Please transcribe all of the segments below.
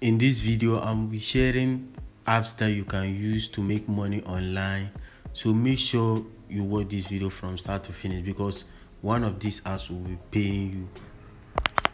In this video, I'm sharing apps that you can use to make money online. So make sure you watch this video from start to finish because one of these apps will be paying you.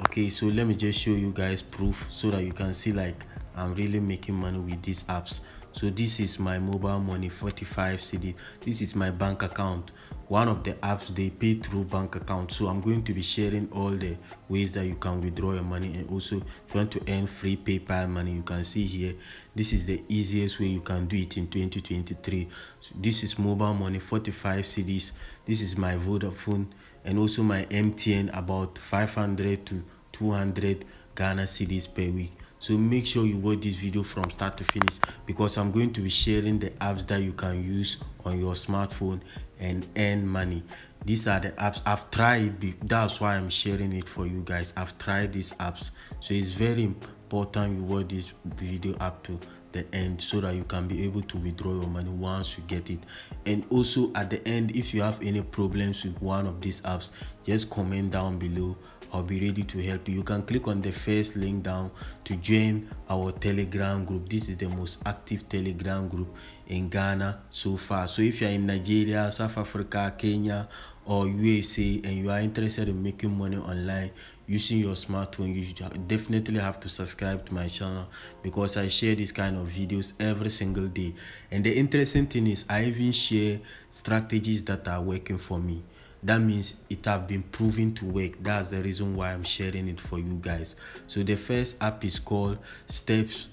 Okay, so let me just show you guys proof so that you can see like I'm really making money with these apps. So this is my mobile money 45 cedi. This is my bank account. One of the apps, they pay through bank account. So I'm going to be sharing all the ways that you can withdraw your money, and also if you want to earn free PayPal money, you can see here this is the easiest way you can do it in 2023. So this is mobile money 45 cedis. This is my Vodafone and also my MTN, about 500 to 200 Ghana cedis per week. So make sure you watch this video from start to finish because I'm going to be sharing the apps that you can use on your smartphone and earn money. These are the apps I've tried, that's why I'm sharing it for you guys. I've tried these apps, so it's very important you watch this video up to the end so that you can be able to withdraw your money once you get it. And also at the end, if you have any problems with one of these apps, just comment down below. I'll be ready to help you. You can click on the first link down to join our Telegram group. This is the most active Telegram group in Ghana so far. So if you're in Nigeria, South Africa, Kenya or USA and you are interested in making money online using your smartphone, you definitely have to subscribe to my channel because I share these kind of videos every single day. And the interesting thing is I even share strategies that are working for me. That means it have been proven to work. That's the reason why I'm sharing it for you guys. So the first app is called Steps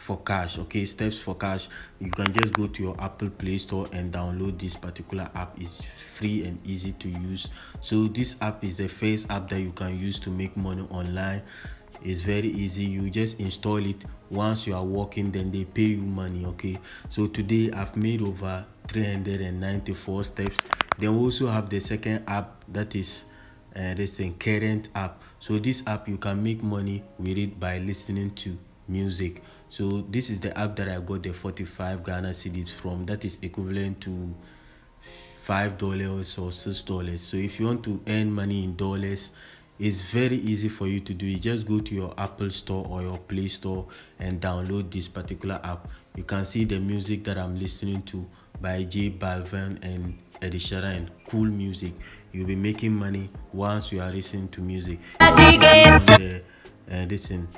for Cash. Okay, Steps for Cash. You can just go to your Apple Play Store and download this particular app. It's free and easy to use. So this app is the first app that you can use to make money online. It's very easy. You just install it. Once you are working, then they pay you money. Okay, so today I've made over 394 steps. They also have the second app, that is this Current app. So this app, you can make money with it by listening to music. So this is the app that I got the 45 Ghana cedis from. That is equivalent to $5 or $6. So if you want to earn money in dollars, it's very easy for you to do it. Just go to your Apple Store or your Play Store and download this particular app. You can see the music that I'm listening to by J Balvin and Edishara and cool music. You'll be making money once you are listening to music. Listen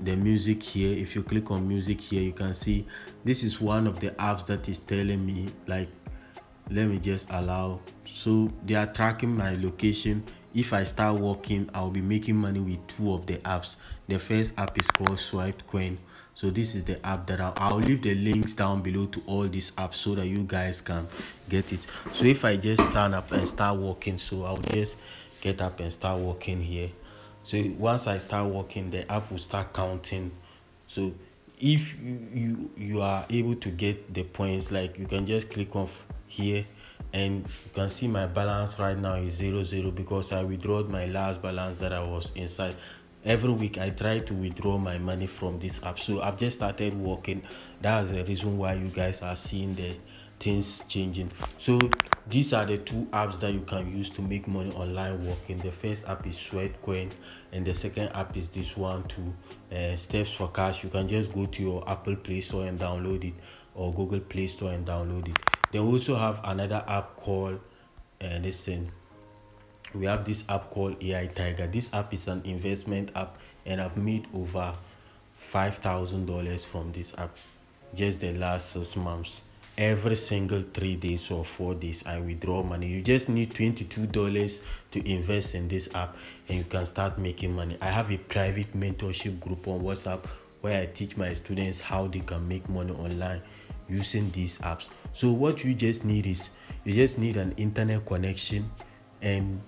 the music here. If you click on music here, you can see this is one of the apps that is telling me like, let me just allow. So they are tracking my location. If I start working, I'll be making money with two of the apps. The first app is called Sweatcoin. So this is the app that I'll leave the links down below to all these apps so that you guys can get it. So if I just stand up and start walking, so I'll just get up and start walking here. So once I start walking, the app will start counting. So if you are able to get the points, like you can just click off here and you can see my balance right now is 0 because I withdrawed my last balance that I was inside. Every week I try to withdraw my money from this app. So I've just started working. That's the reason why you guys are seeing the things changing. So these are the two apps that you can use to make money online working. The first app is Sweatcoin and the second app is this one too, Steps for Cash. You can just go to your Apple Play Store and download it, or Google Play Store and download it. They also have another app called we have this app called AI Tiger. This app is an investment app and I've made over $5,000 from this app just the last 6 months. Every single 3 days or 4 days I withdraw money. You just need $22 to invest in this app and you can start making money. I have a private mentorship group on WhatsApp where I teach my students how they can make money online using these apps. So what you just need is you just need an internet connection and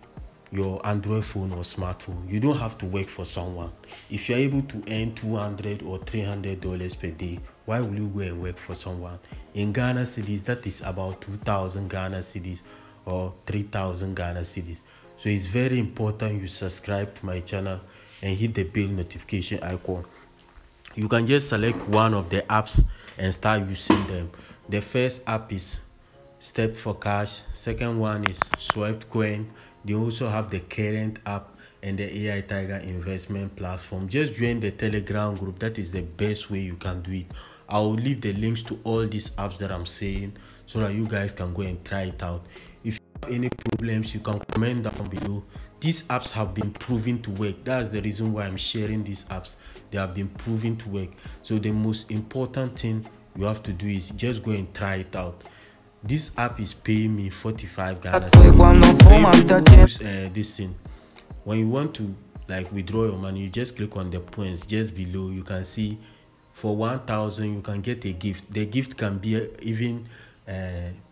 your Android phone or smartphone. You don't have to work for someone. If you're able to earn $200 or $300 per day, why will you go and work for someone? In Ghana cedis, that is about 2,000 Ghana cedis or 3,000 Ghana cedis. So it's very important you subscribe to my channel and hit the bell notification icon. You can just select one of the apps and start using them. The first app is Step for Cash, second one is Sweatcoin. They also have the Current app and the AI Tiger investment platform. Just join the Telegram group. That is the best way you can do it. I will leave the links to all these apps that I'm saying so that you guys can go and try it out. If you have any problems, you can comment down below. These apps have been proven to work. That's the reason why I'm sharing these apps. They have been proven to work. So the most important thing you have to do is just go and try it out. This app is paying me 45 Ghana cedis. This thing, when you want to like withdraw your money, you just click on the points just below. You can see for 1,000 you can get a gift. The gift can be even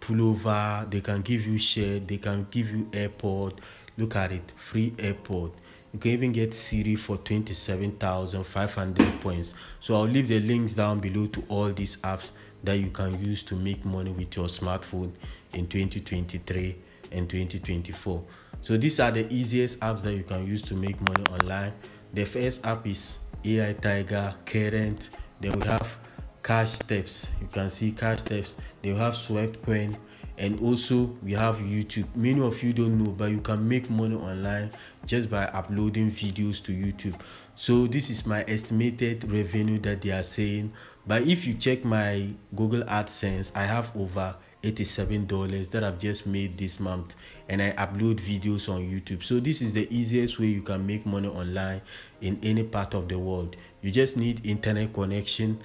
pullover. They can give you share. They can give you airport. Look at it, free airport. You can even get Siri for 27,500 points. So I'll leave the links down below to all these apps that you can use to make money with your smartphone in 2023 and 2024. So these are the easiest apps that you can use to make money online. The first app is AI Tiger, Current. Then we have Cash Steps. You can see Cash Steps. They have Sweatcoin. And also we have YouTube. Many of you don't know, but you can make money online just by uploading videos to YouTube. So this is my estimated revenue that they are saying. But if you check my Google AdSense, I have over $87 that I've just made this month, and I upload videos on YouTube. So this is the easiest way you can make money online in any part of the world. You just need internet connection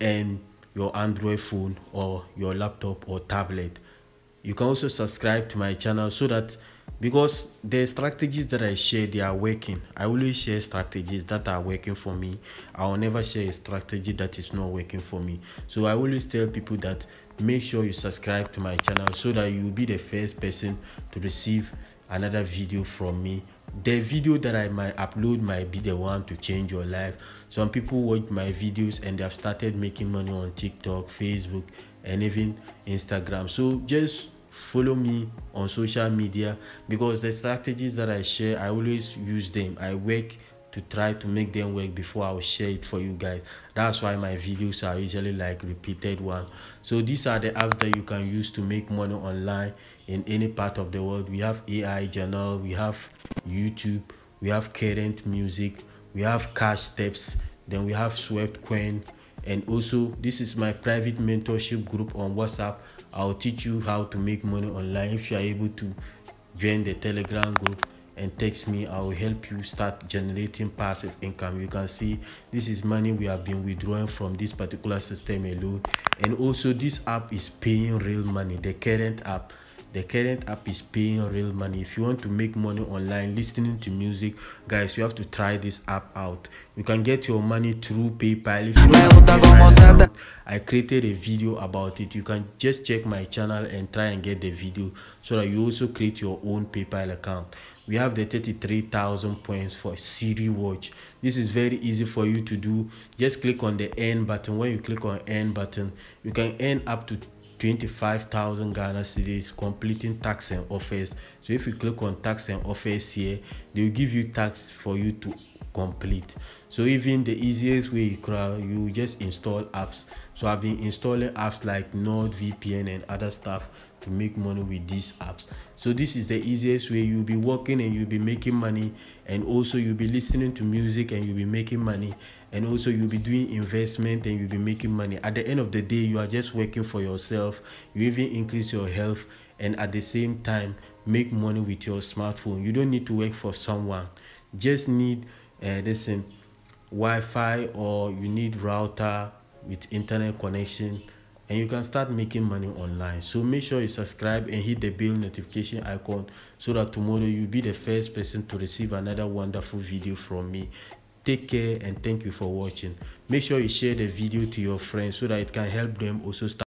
and your Android phone or your laptop or tablet. You can also subscribe to my channel so that, because the strategies that I share, they are working. I always share strategies that are working for me. I will never share a strategy that is not working for me. So I always tell people that make sure you subscribe to my channel so that you will be the first person to receive another video from me. The video that I might upload might be the one to change your life. Some people watch my videos and they have started making money on TikTok, Facebook, and even Instagram. So just follow me on social media, because the strategies that I share, I always use them. I work to try to make them work before I'll share it for you guys. That's why my videos are usually like repeated one. So these are the apps that you can use to make money online in any part of the world. We have AI Journal, we have YouTube, we have Current Music, we have Cash Steps, then we have Sweatcoin. And also, this is my private mentorship group on WhatsApp. I'll teach you how to make money online. If you are able to join the Telegram group and text me, I will help you start generating passive income. You can see this is money we have been withdrawing from this particular system alone. And also, this app is paying real money. The Current app. The Current app is paying real money. If you want to make money online listening to music, guys, you have to try this app out. You can get your money through PayPal. If you want to PayPal account, I created a video about it. You can just check my channel and try and get the video so that you also create your own PayPal account. We have the 33,000 points for Siri watch. This is very easy for you to do. Just click on the earn button. When you click on earn button, you can earn up to 25,000 Ghana cedis completing tax and offers. So if you click on tax and offers here, they will give you tax for you to complete. So even the easiest way, you just install apps. So I've been installing apps like NordVPN and other stuff to make money with these apps. So this is the easiest way. You'll be working and you'll be making money, and also you'll be listening to music and you'll be making money, and also you'll be doing investment and you'll be making money. At the end of the day, you are just working for yourself. You even increase your health and at the same time make money with your smartphone. You don't need to work for someone. Just need this Wi-Fi, or you need router with internet connection, and you can start making money online. So make sure you subscribe and hit the bell notification icon so that tomorrow you'll be the first person to receive another wonderful video from me. Take care and thank you for watching. Make sure you share the video to your friends so that it can help them also start